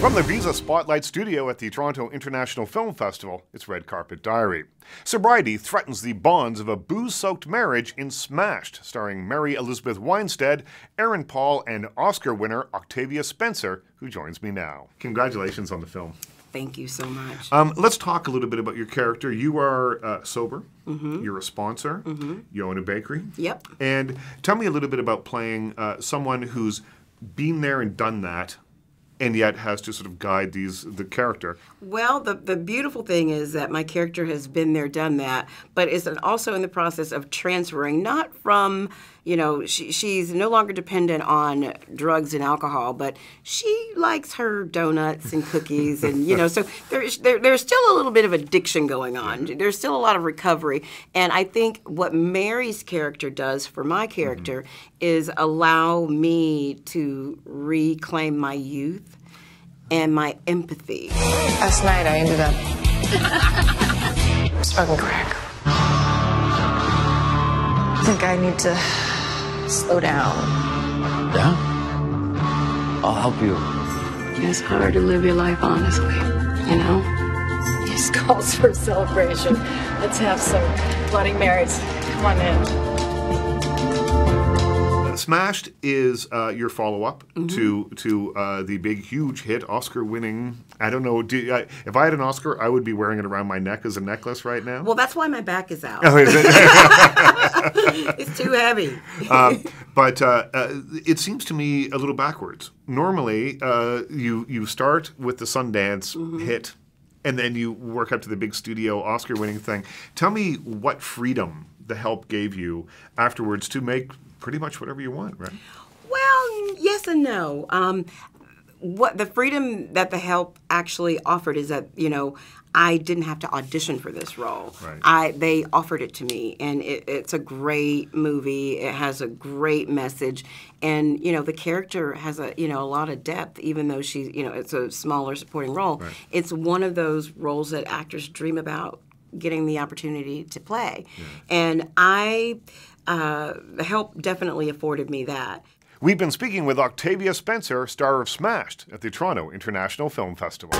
From the Visa Spotlight Studio at the Toronto International Film Festival, it's Red Carpet Diary. Sobriety threatens the bonds of a booze-soaked marriage in Smashed, starring Mary Elizabeth Winstead, Aaron Paul, and Oscar winner Octavia Spencer, who joins me now. Congratulations on the film. Thank you so much. Let's talk a little bit about your character. You are sober. Mm-hmm. You're a sponsor. Mm-hmm. You own a bakery. Yep. And tell me a little bit about playing someone who's been there and done that, and yet has to sort of guide the character. Well, the beautiful thing is that my character has been there, done that, but is also in the process of transferring, not from, you know, she's no longer dependent on drugs and alcohol, but she likes her donuts and cookies and, you know, so there's still a little bit of addiction going on. There's still a lot of recovery, and I think what Mary's character does for my character is allow me to reclaim my youth and my empathy. Last night I ended up smoking crack. I think I need to slow down. Yeah? I'll help you. It's hard to live your life honestly, you know? This calls for a celebration. Let's have some Bloody Marys. Come on in. Smashed is your follow-up to the big, huge hit, Oscar-winning. I don't know. If I had an Oscar, I would be wearing it around my neck as a necklace right now. Well, that's why my back is out. Oh, is it? It's too heavy. It seems to me a little backwards. Normally, you start with the Sundance hit, and then you work up to the big studio Oscar-winning thing. Tell me what freedom The Help gave you afterwards to make pretty much whatever you want, right? Well, yes and no. What the freedom that The Help actually offered is that, you know, I didn't have to audition for this role. Right. They offered it to me, and it's a great movie. It has a great message, and, you know, the character has a lot of depth, even though she's, you know, it's a smaller supporting role. Right. It's one of those roles that actors dream about getting the opportunity to play. Yeah. And The Help definitely afforded me that. We've been speaking with Octavia Spencer, star of Smashed, at the Toronto International Film Festival.